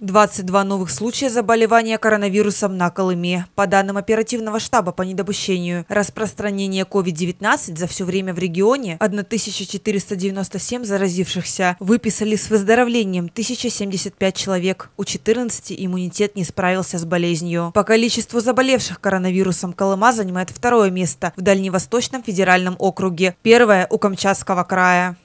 22 новых случая заболевания коронавирусом на Колыме. По данным оперативного штаба по недопущению распространения COVID-19 за все время в регионе 1497 заразившихся выписали с выздоровлением 1075 человек. У 14 иммунитет не справился с болезнью. По количеству заболевших коронавирусом Колыма занимает второе место в Дальневосточном федеральном округе, первое у Камчатского края.